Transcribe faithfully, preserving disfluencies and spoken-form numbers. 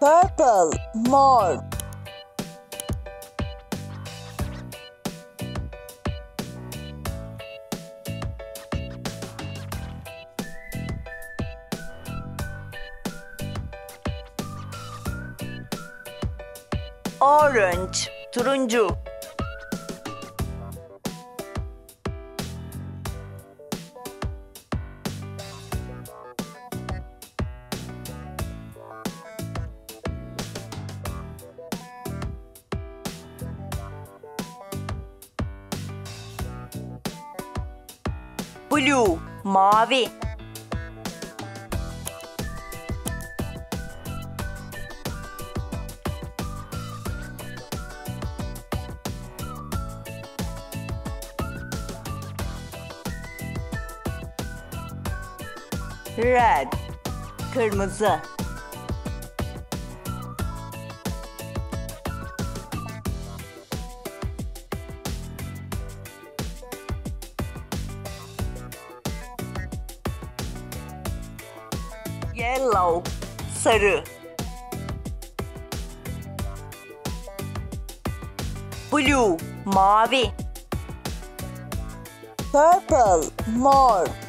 purple, mauve, orange, turuncu, blue, mavi, red, kırmızı, yellow, sarı, blue, mavi, purple, mor.